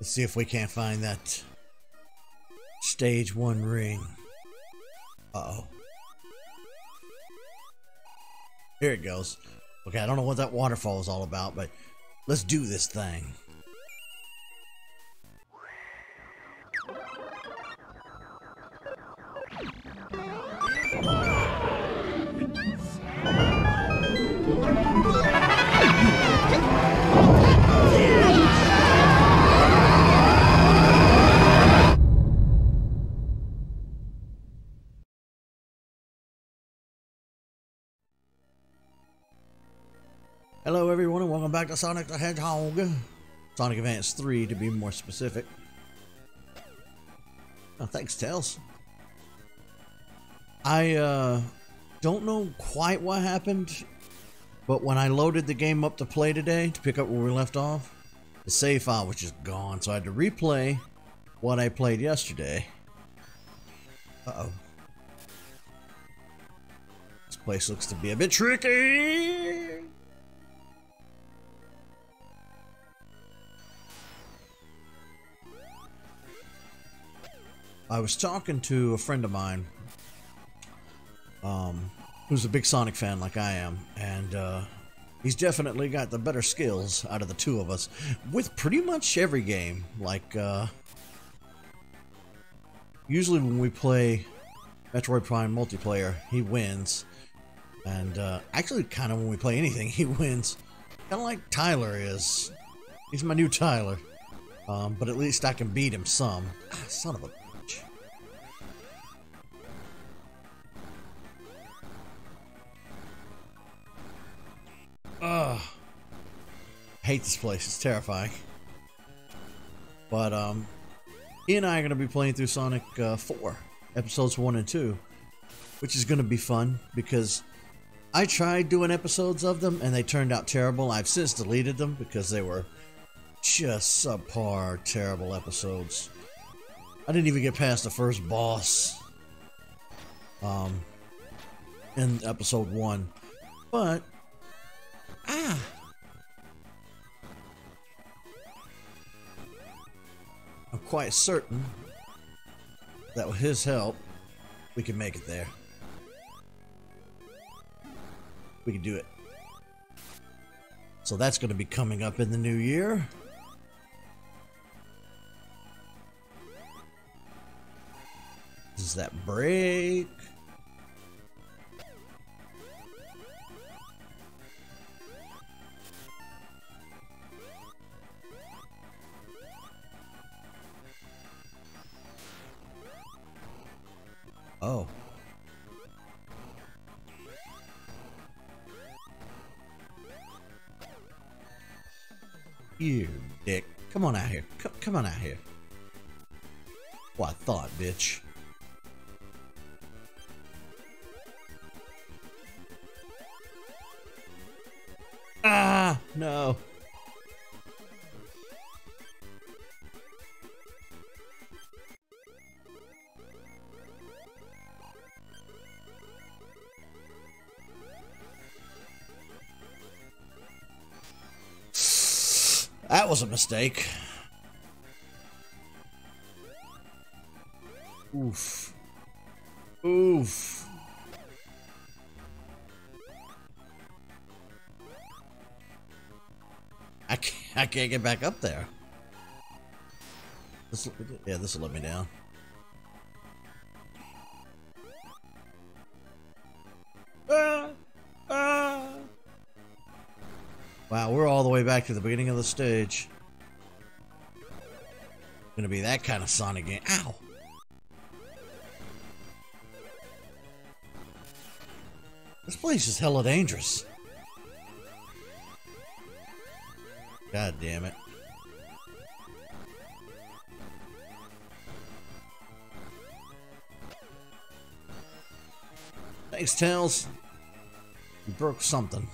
Let's see if we can't find that stage 1 ring. Uh-oh. Here it goes. Okay, I don't know what that waterfall is all about, but let's do this thing. Hello everyone and welcome back to Sonic the Hedgehog. Sonic Advance 3 to be more specific. Oh, thanks Tails. I don't know quite what happened, but when I loaded the game up to play today, to pick up where we left off, the save file was just gone, so I had to replay what I played yesterday. Uh-oh. This place looks to be a bit tricky! I was talking to a friend of mine who's a big Sonic fan like I am, and he's definitely got the better skills out of the two of us with pretty much every game. Like usually when we play Metroid Prime multiplayer he wins, and actually kind of when we play anything he wins, kind of like Tyler is. He's my new Tyler, but at least I can beat him some. Ah, son of a... Ugh. I hate this place, it's terrifying. But, he and I are going to be playing through Sonic 4, episodes 1 and 2, which is going to be fun, because I tried doing episodes of them, and they turned out terrible. I've since deleted them, because they were just subpar, terrible episodes. I didn't even get past the first boss in episode 1, but... Ah! I'm quite certain that with his help, we can make it there. We can do it. So that's going to be coming up in the new year. This is that break. Oh. You dick. Come on out here. Come on out here. Well, I thought, bitch. Ah, no. That was a mistake. Oof. Oof. I can't get back up there. This, yeah, this will let me down. Wow, we're all the way back to the beginning of the stage. Gonna be that kind of Sonic game. Ow! This place is hella dangerous. God damn it. Thanks, Tails. You broke something.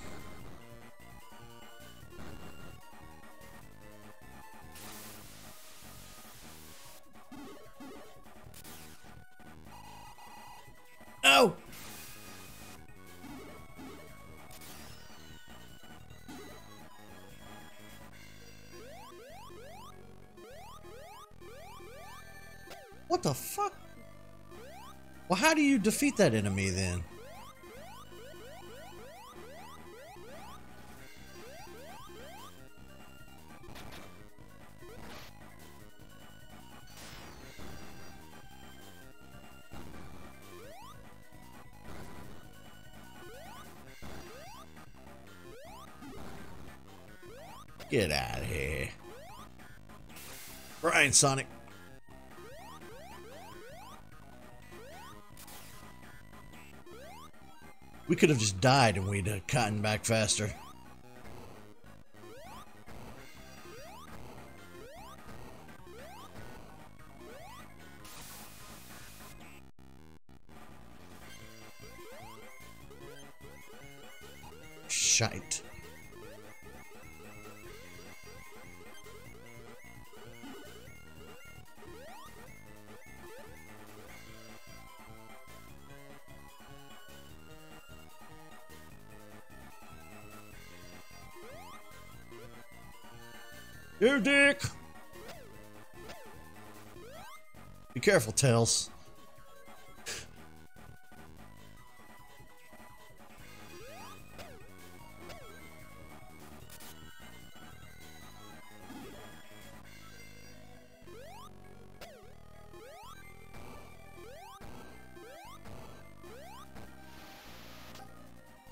No! What the fuck? Well, how do you defeat that enemy then? Get out of here. Brian, Sonic. We could have just died and we'd have gotten back faster. Shite. You dick! Be careful, Tails.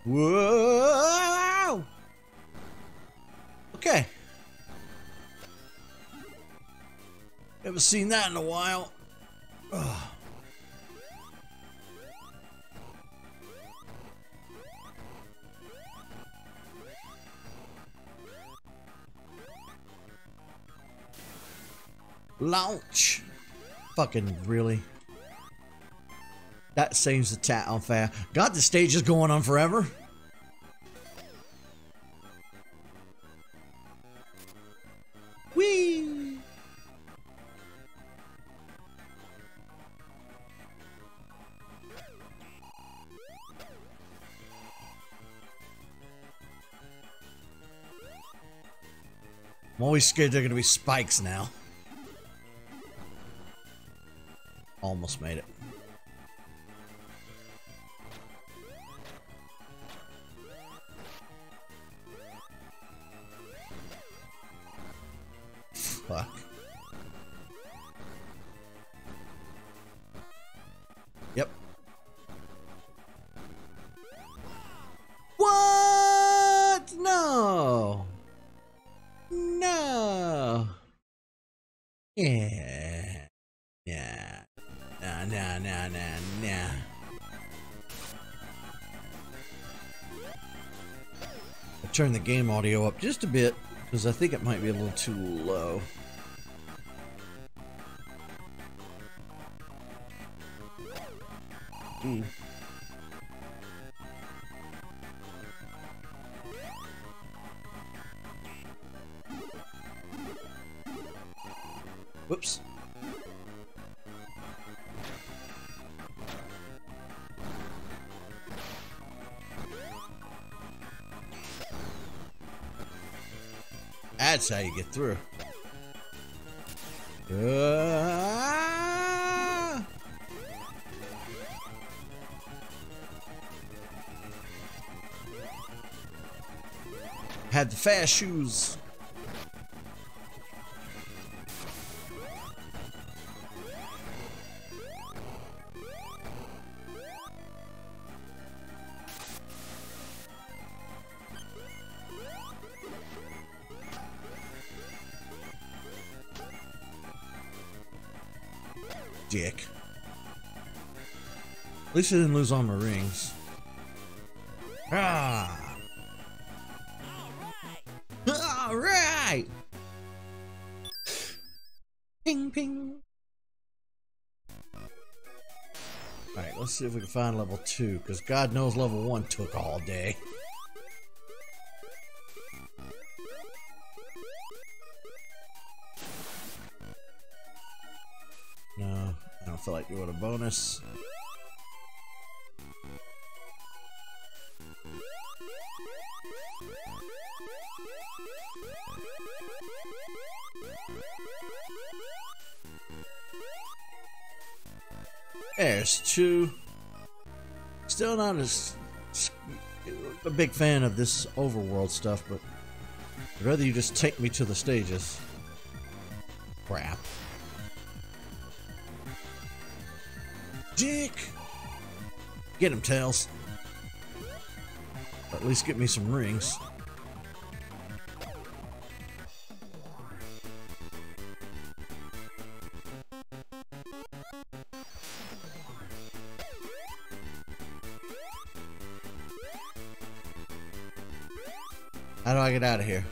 Whoa! Okay. Haven't seen that in a while. Ugh. Launch. Fucking really. That seems to tat on fire. God, this stage is going on forever. I'm always scared they're gonna be spikes now. Almost made it. Fuck. Yep. What? No. No. Yeah. Yeah. Nah, nah, nah, nah, nah. I turned the game audio up just a bit because I think it might be a little too low. Mm. Whoops. That's how you get through. Had the fast shoes. Dick. At least I didn't lose all my rings. Ah! All right. Ping, ping. All right, let's see if we can find level 2, because God knows level 1 took all day. No, I don't feel like you want a bonus. There's two. Still not as a big fan of this overworld stuff, but I'd rather you just take me to the stages. Crap. Dick! Get him, Tails. At least get me some rings. How do I get out of here?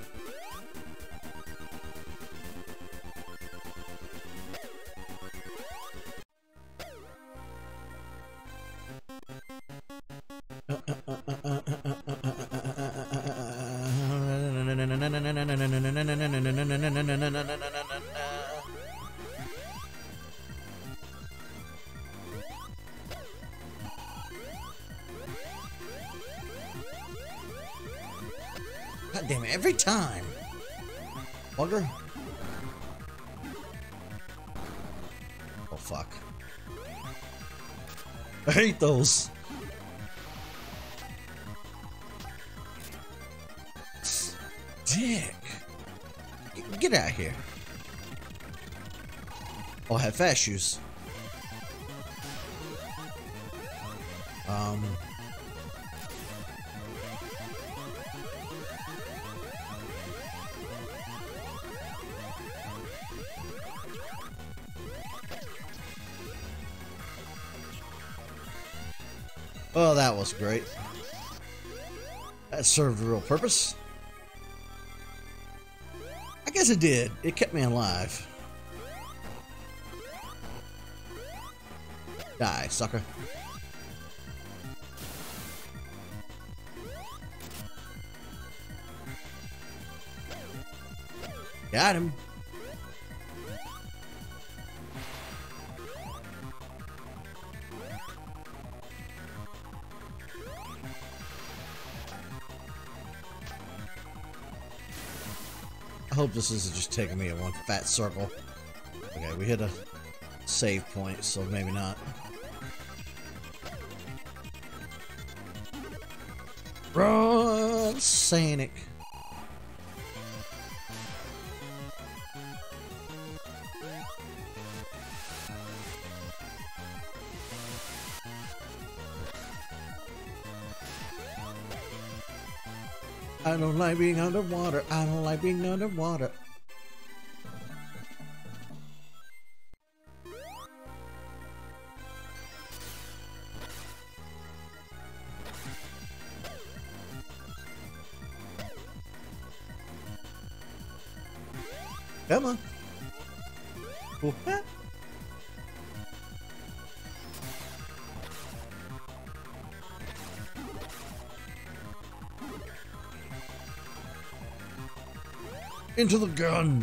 God damn it, every time! Bugger? Oh fuck. I hate those! Dick! Get out of here. I'll have fast shoes. Well, that was great. That served a real purpose. I guess it did. It kept me alive. Die, sucker. Got him. I hope this isn't just taking me in one fat circle. Okay, we hit a save point, so maybe not. Run, Sonic. I don't like being underwater. I don't like being underwater. Come on. What? Into the gun.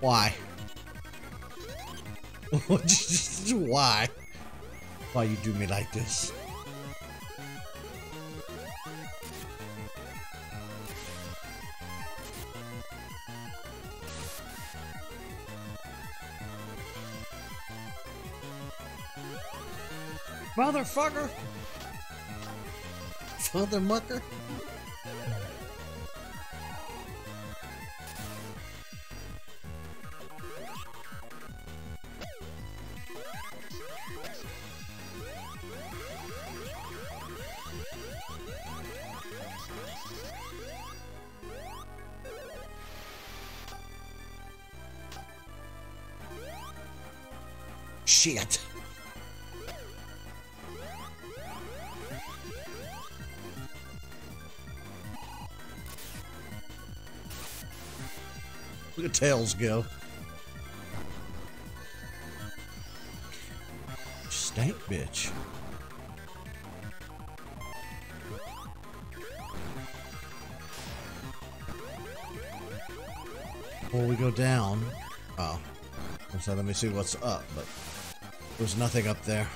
Why? Why? Why you do me like this? Motherfucker! Father mucker? Shit! Look at Tails go. Stank bitch. Before we go down. Oh. So let me see what's up, but there's nothing up there.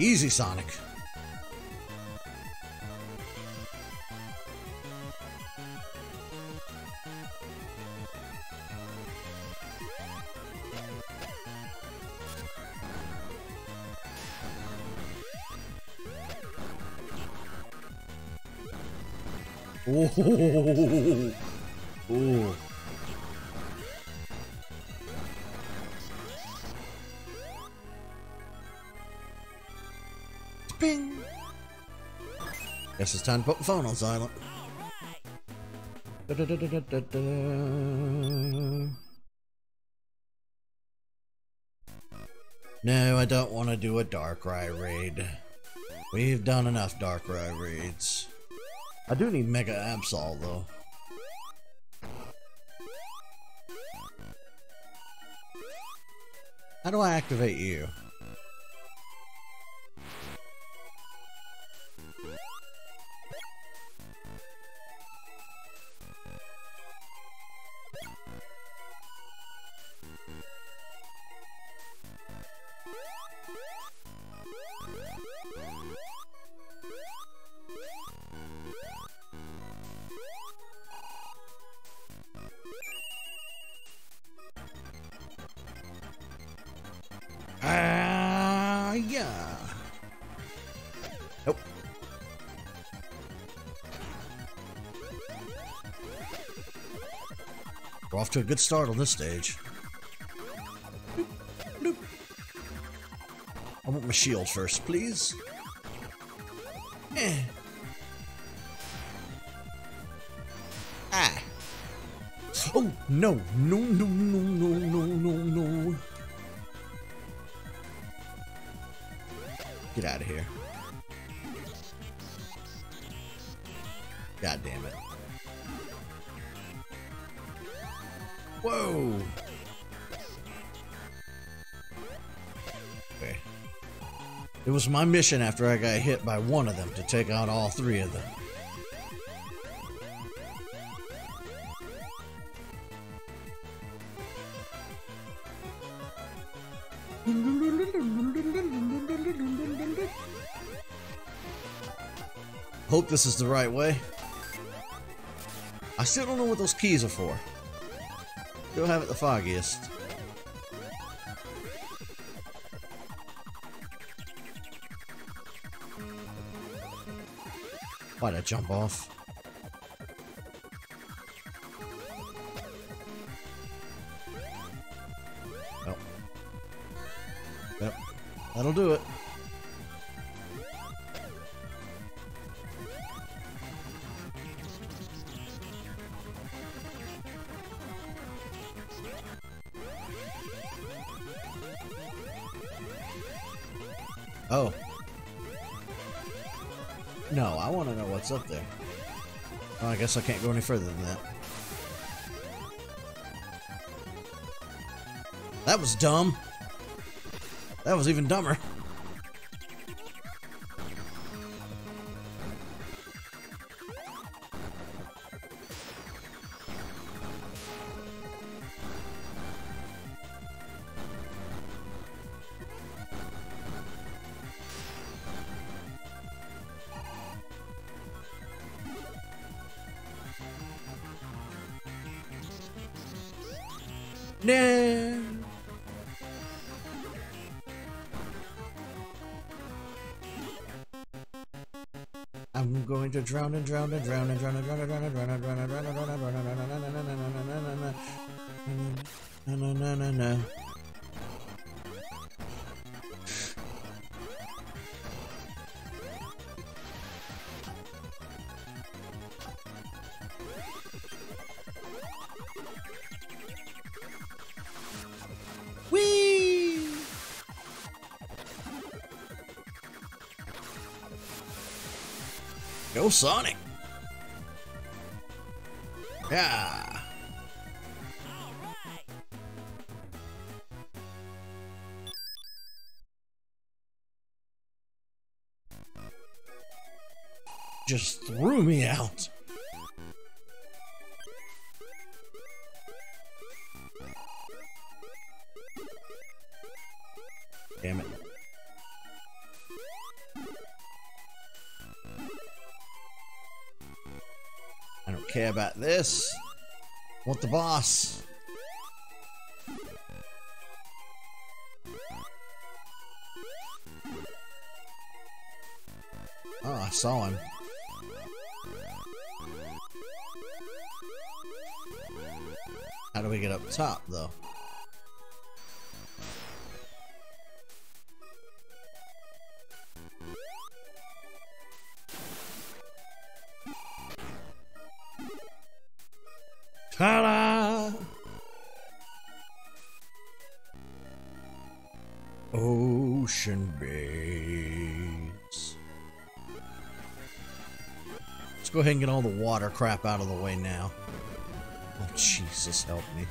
Easy, Sonic. Ooh. Ooh. Ping. Guess it's time to put the phone on silent. Da, da, da, da, da, da. No, I don't want to do a Darkrai raid. We've done enough Darkrai raids. I do need Mega Absol though. How do I activate you? We're off to a good start on this stage. Boop, boop. I want my shield first, please. Eh. Ah. Oh, no. No, no, no, no, no, no, no. Get out of here. God damn it. Whoa! Okay. It was my mission after I got hit by one of them to take out all three of them. Hope this is the right way. I still don't know what those keys are for. Still haven't the foggiest. Why'd I jump off? Oh. Yep. That'll do it. Oh. No, I want to know what's up there. Well, I guess I can't go any further than that. That was dumb. That was even dumber. No. I'm going to drown and drown and drown and drown and drown and drown and drown and drown and drown and drown and drown and drown and drown and drown and drown. Go Sonic! Yeah! Right. Just threw me out! Damn it. don't care about this. Want the boss. Oh, I saw him. How do we get up top, though? Ta-da! Ocean Base. Let's go ahead and get all the water crap out of the way now. Oh, Jesus, help me.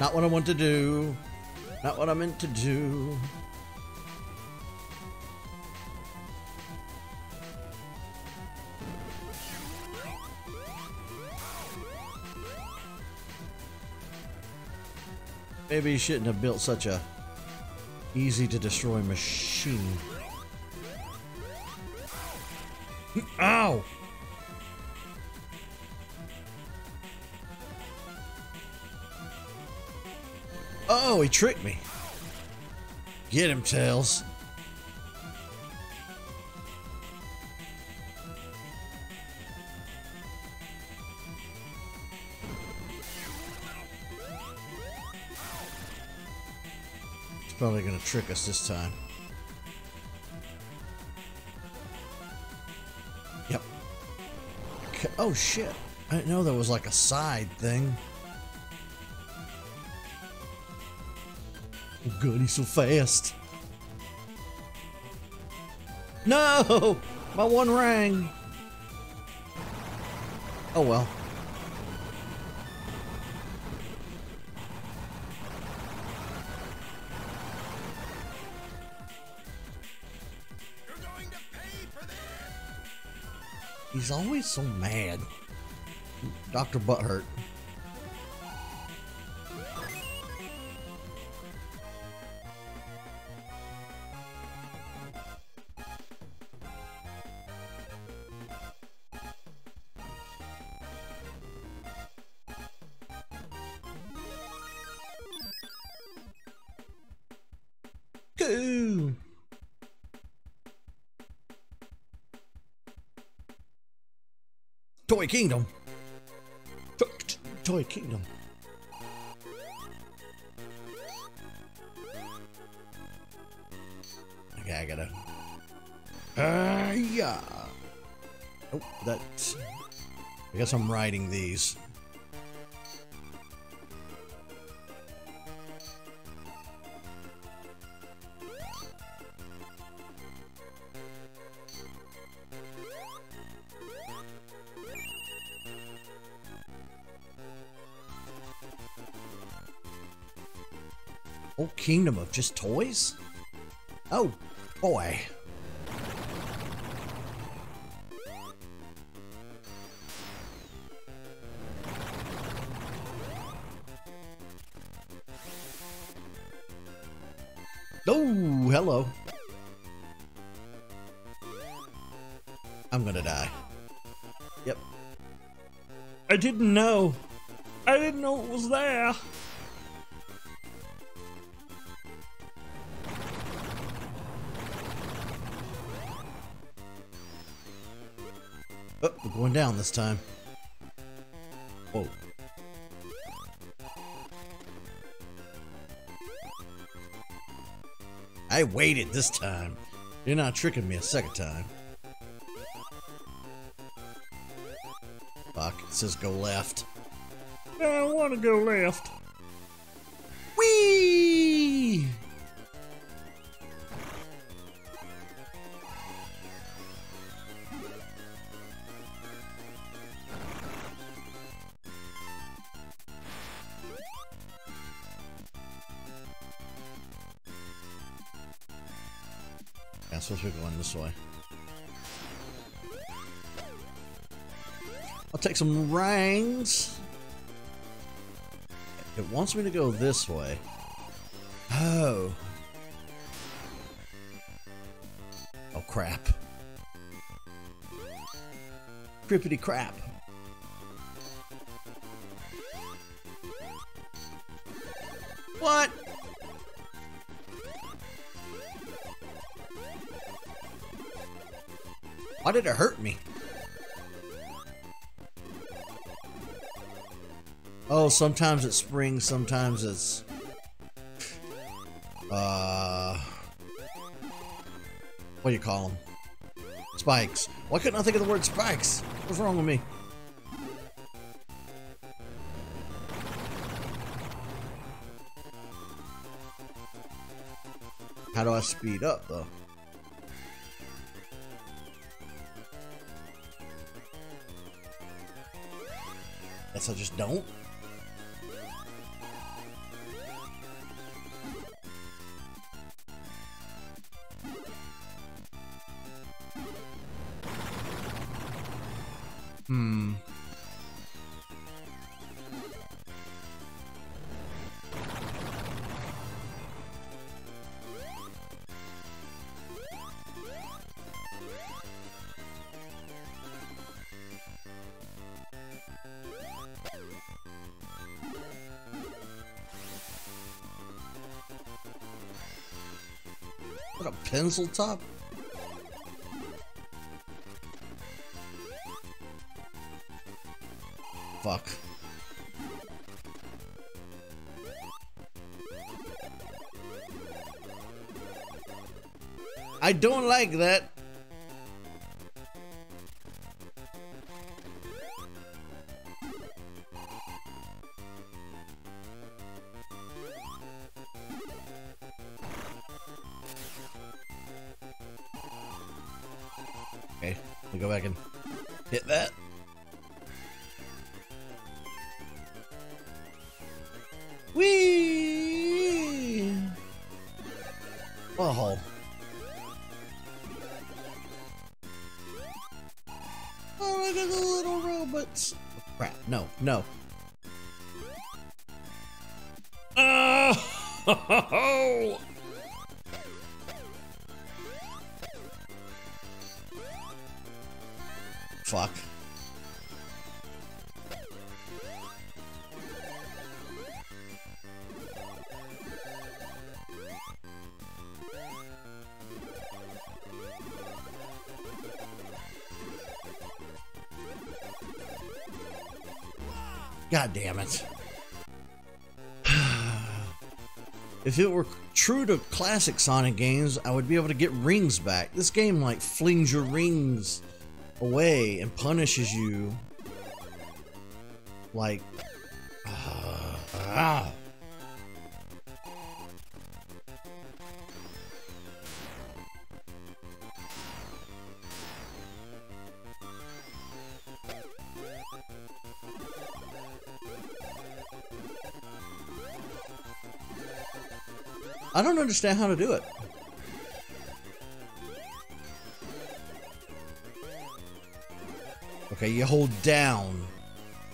Not what I want to do. Not what I meant to do. Maybe you shouldn't have built such a easy to destroy machine. Ow! Oh, he tricked me. Get him, Tails. Probably gonna trick us this time. Yep. Okay. Oh shit. I didn't know there was like a side thing. Oh god, he's so fast. No! My one rang. Oh well. He's always so mad. Dr. Butthurt. Cool. Toy Kingdom. Toy Kingdom. Okay, I gotta. Yeah. Oh, that's. I guess I'm riding these. Whole kingdom of just toys? Oh boy. Oh, hello. I'm gonna die. Yep. I didn't know. I didn't know it was there. Oh, we're going down this time. Whoa. I waited this time. You're not tricking me a second time. Fuck, it says go left. I want to go left. Whee! I'm supposed to be going this way. I'll take some rings. It wants me to go this way. Oh. Oh, crap. Crippity crap. What? Why did it hurt me? Oh, sometimes it's spring, sometimes it's... What do you call them? Spikes. Why couldn't I think of the word spikes? What's wrong with me? How do I speed up, though? Guess I just don't. What a pencil top? Fuck. I don't like that. Oh. Oh, look at the little robots. Oh, crap, no, no. Oh! Fuck. God damn it. If it were true to classic Sonic games, I would be able to get rings back. This game like flings your rings away and punishes you. Like... I don't understand how to do it. Okay, you hold down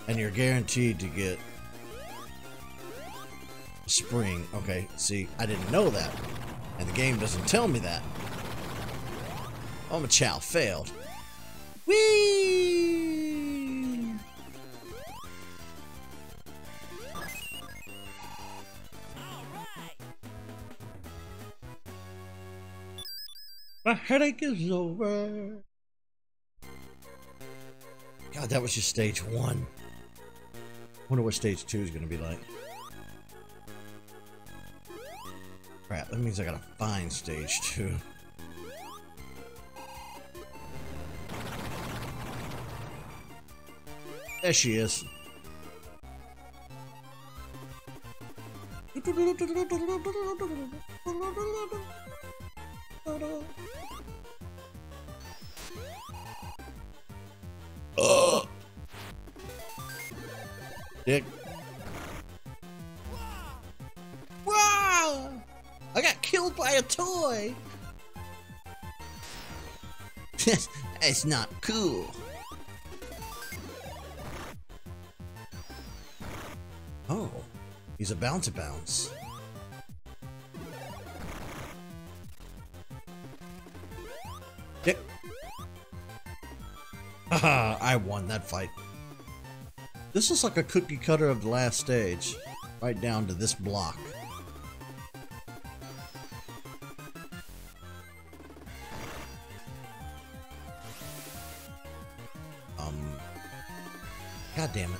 and you're guaranteed to get spring. Okay, see, I didn't know that. And the game doesn't tell me that. Oh, my child failed. Whee! My headache is over. God, that was just stage one. Wonder what stage two is gonna be like. Crap, that means I gotta find stage two. There she is. Dick. Wow! I got killed by a toy. That's not cool. Oh, He's about to bounce. Yep. Haha, I won that fight. This is like a cookie cutter of the last stage, right down to this block. God damn it.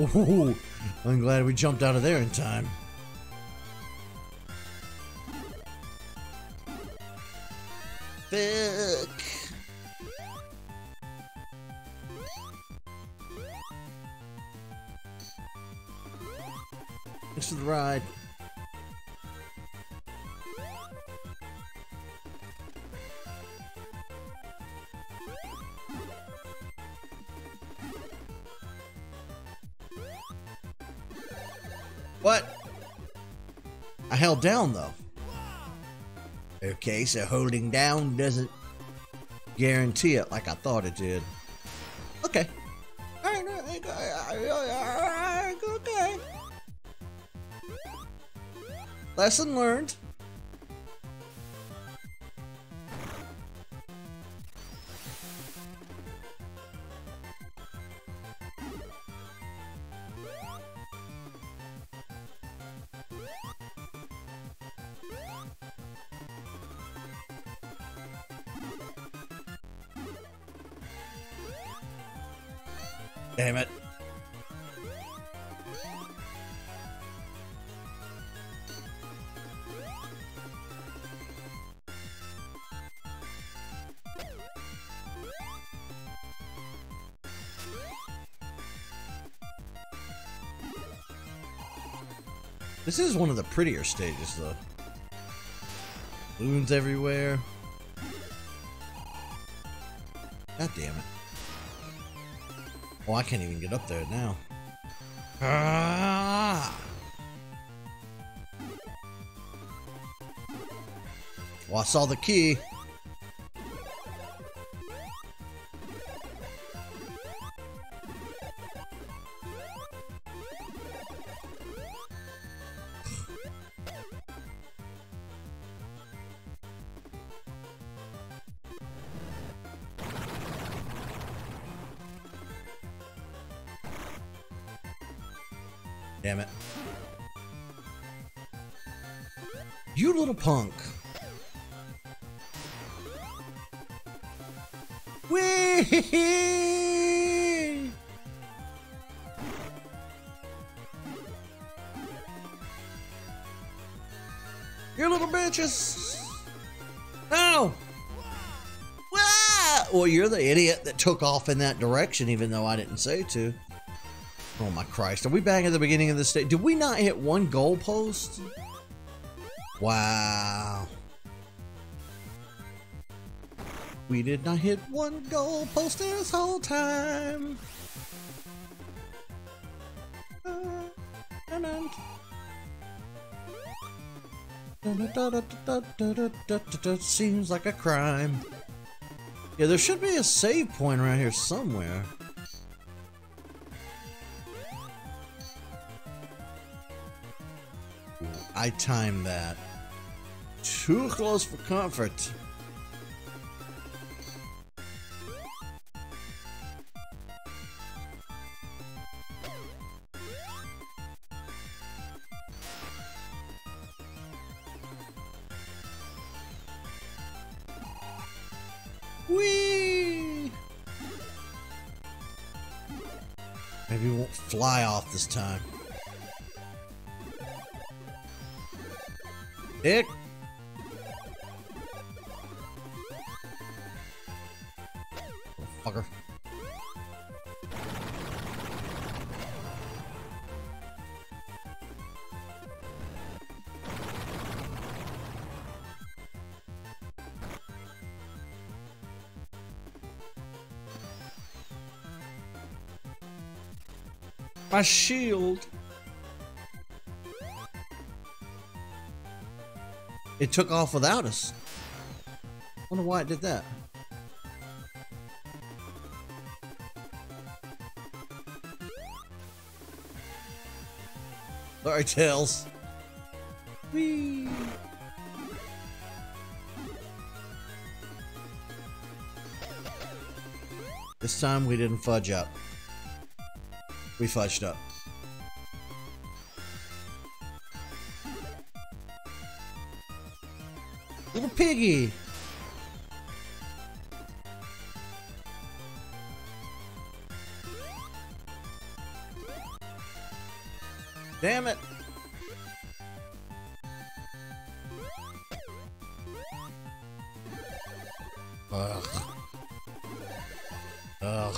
Ooh, I'm glad we jumped out of there in time. Fuck. Thanks for the ride. Held down though. Okay, so holding down doesn't guarantee it like I thought it did. Okay. Okay. Lesson learned. Damn it. This is one of the prettier stages, though. Balloons everywhere. God damn it. Oh, I can't even get up there now. Ah! Well, I saw the key. Damn it. You little punk. Whee! You little bitches. No! Wah! Well, you're the idiot that took off in that direction, even though I didn't say to. Oh my Christ, are we back at the beginning of the stage? Did we not hit one goal post? Wow. We did not hit one goal post this whole time. Seems like a crime. Yeah, there should be a save point around here somewhere. I timed that. Too close for comfort. Whee! Maybe we won't fly off this time. Dick. Oh, fucker. My shield. It took off without us. I wonder why it did that. Sorry, Tails. Whee! This time we didn't fudge up. We fudged up. Little piggy! Damn it! Ugh. Ugh.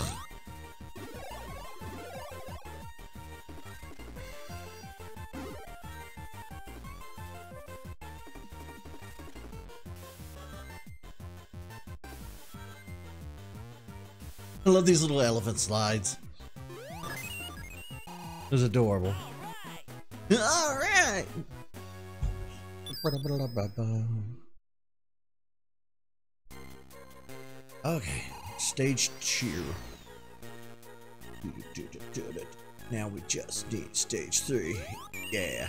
I love these little elephant slides. It was adorable. All right. Okay, stage two. Now we just need stage 3. Yeah.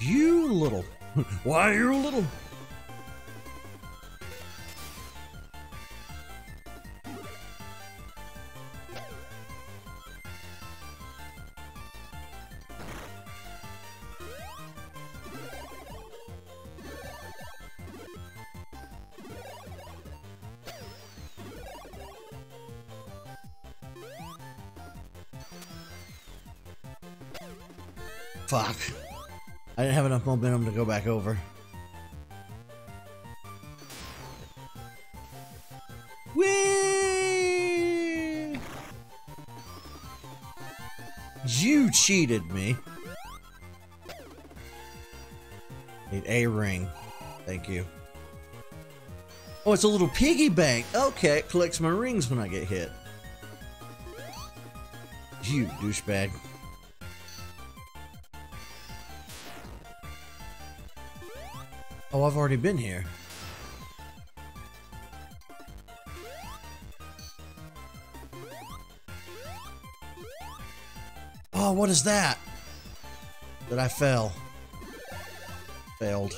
You little. Why you little? Fuck. I didn't have enough momentum to go back over. Whee! You cheated me. Need a ring. Thank you. Oh, it's a little piggy bank. Okay, it collects my rings when I get hit. You douchebag. Oh, I've already been here. Oh, what is that? That I fell. Failed.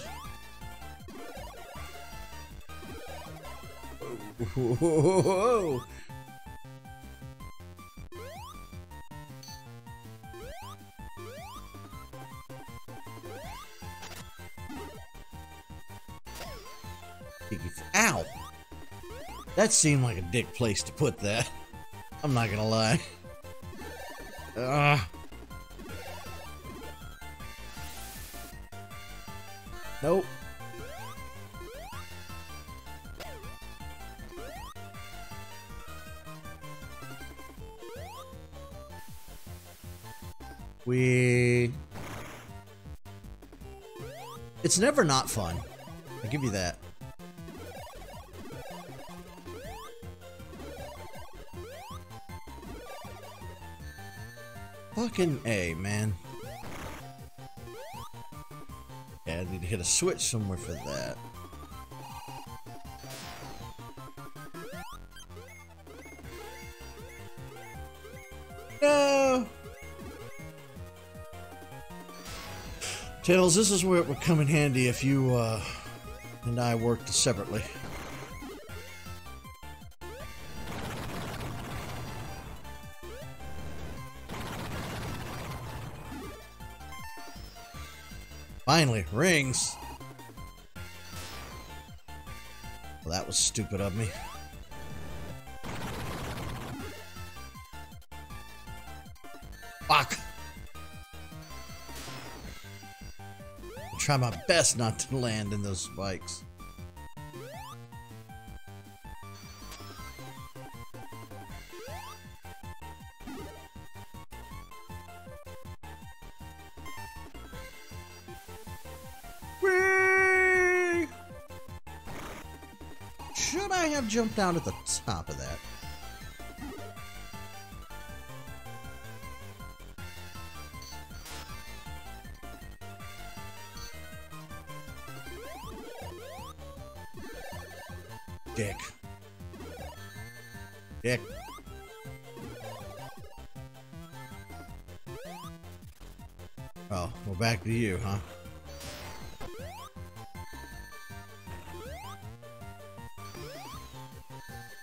Whoa. Ow! That seemed like a dick place to put that. I'm not gonna lie. Nope. It's never not fun. I'll give you that. Fucking A, man. Yeah, I need to hit a switch somewhere for that. No! Tails, this is where it would come in handy if you, and I worked separately. Finally, rings! Well, that was stupid of me. Fuck! I'll try my best not to land in those spikes. Should I have jumped out at the top of that? Dick. Dick. Oh, well, back to you, huh?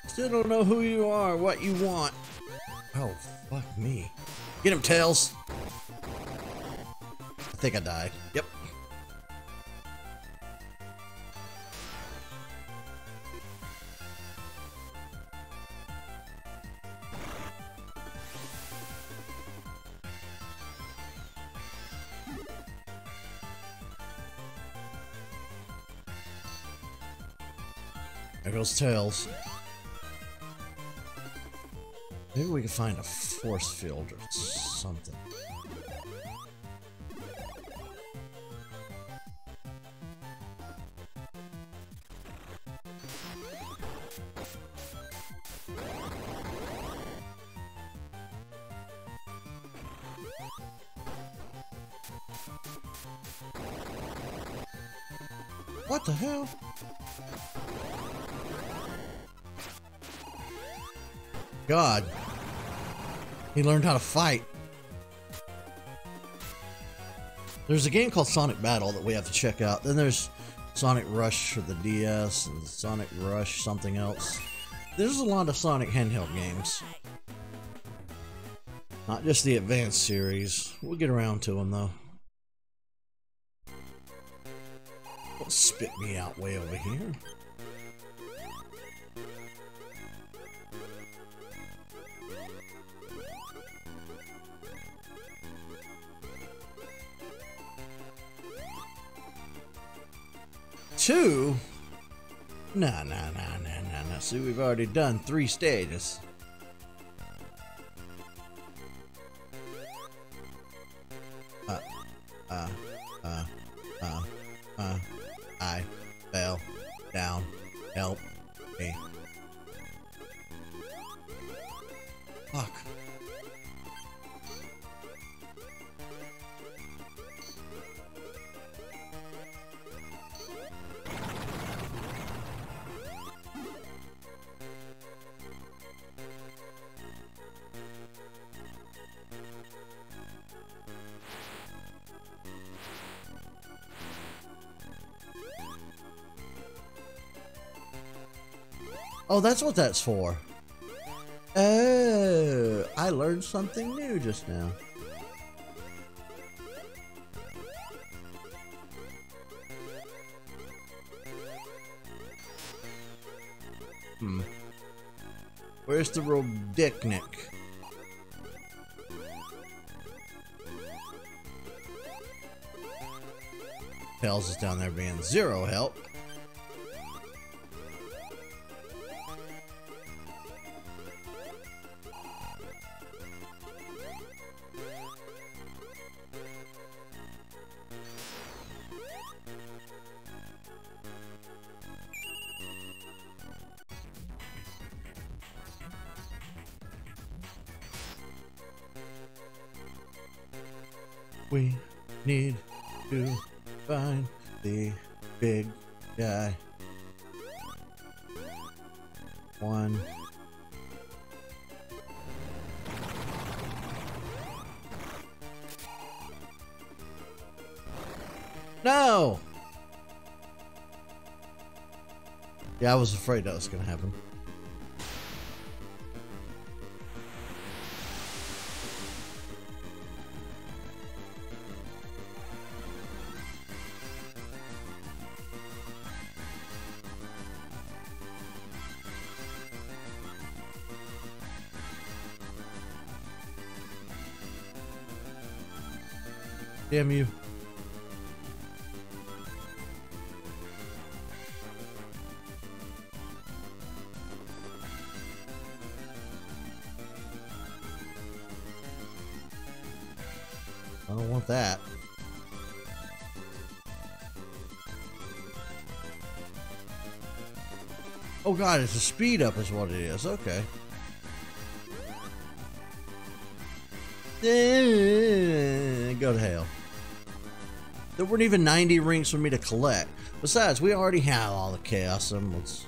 Still don't know who you are, what you want. Oh, fuck me. Get him, Tails! I think I died. Yep. There goes Tails. Maybe we can find a force field or something. What the hell? God. He learned how to fight. There's a game called Sonic Battle that we have to check out. Then there's Sonic Rush for the DS and Sonic Rush something else. There's a lot of Sonic handheld games. Not just the Advance series. We'll get around to them though. Don't spit me out way over here. Two? Nah. See, we've already done 3 stages. I fell down. Help me. Fuck. Oh, that's what that's for. Oh, I learned something new just now. Hmm. Where's the Robotnik? Tails is down there being zero help. We need to find the big guy. One. No! Yeah, I was afraid that was gonna happen. Damn you. I don't want that. Oh god, it's a speed up is what it is. Okay. Go to hell. There weren't even 90 rings for me to collect. Besides, we already have all the Chaos Emeralds.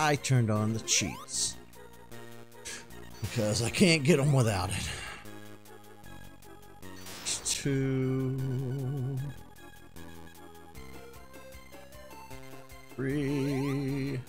I turned on the cheats. Because I can't get them without it. Two... 3...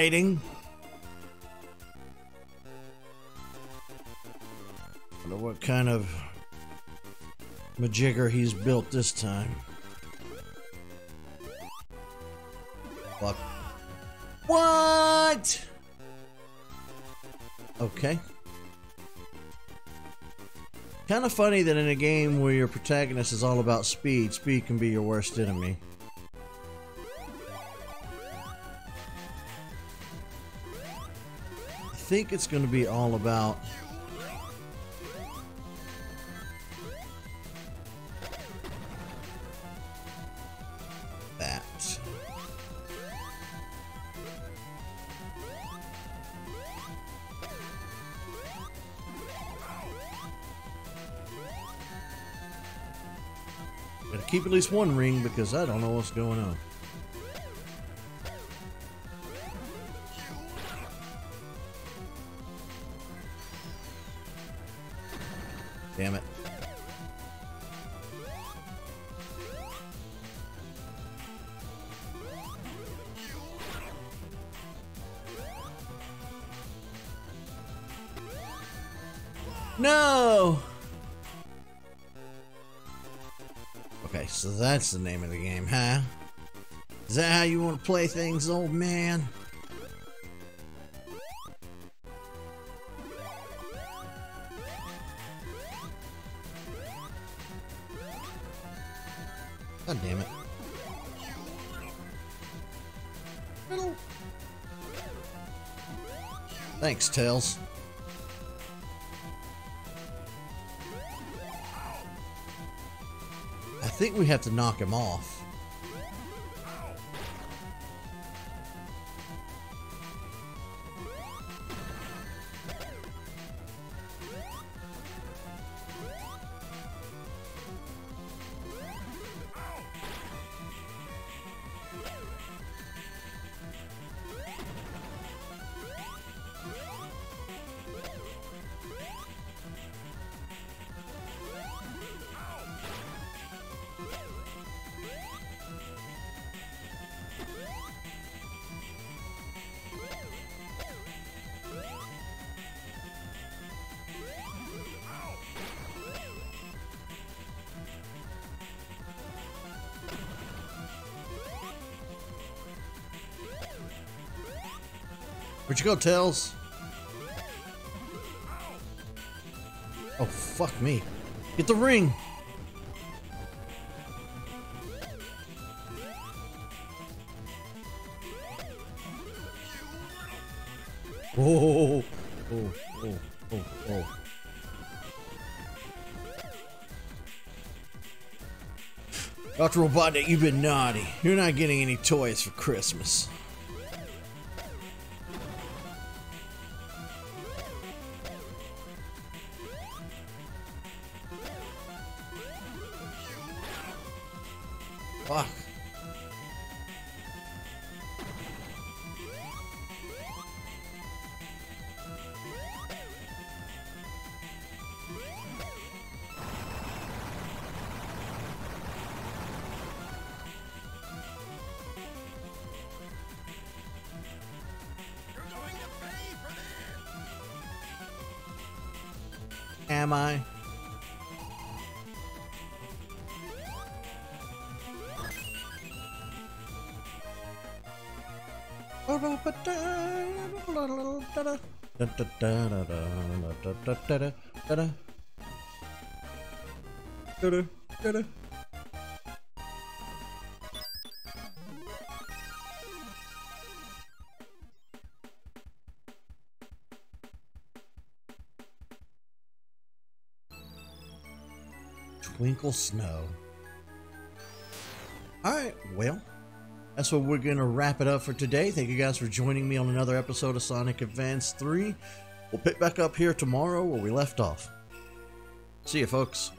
18. I wonder what kind of majigger he's built this time. Fuck. What? Okay. Kind of funny that in a game where your protagonist is all about speed, speed can be your worst enemy. I think it's going to be all about that. Gotta keep at least one ring because I don't know what's going on. Damn it. No! Okay, so that's the name of the game, huh? Is that how you want to play things, old man? God damn it. Hello. Thanks, Tails. I think we have to knock him off. Where'd you go, Tails? Oh, fuck me. Get the ring! Oh, oh, oh, oh, oh, oh. Dr. Robotnik, you've been naughty. You're not getting any toys for Christmas. Fuck. You're going to pay for this. Am I? Twinkle Snow. Alright, well, that's what we're going to wrap it up for today. Thank you guys for joining me on another episode of Sonic Advance 3. We'll pick back up here tomorrow where we left off. See you, folks.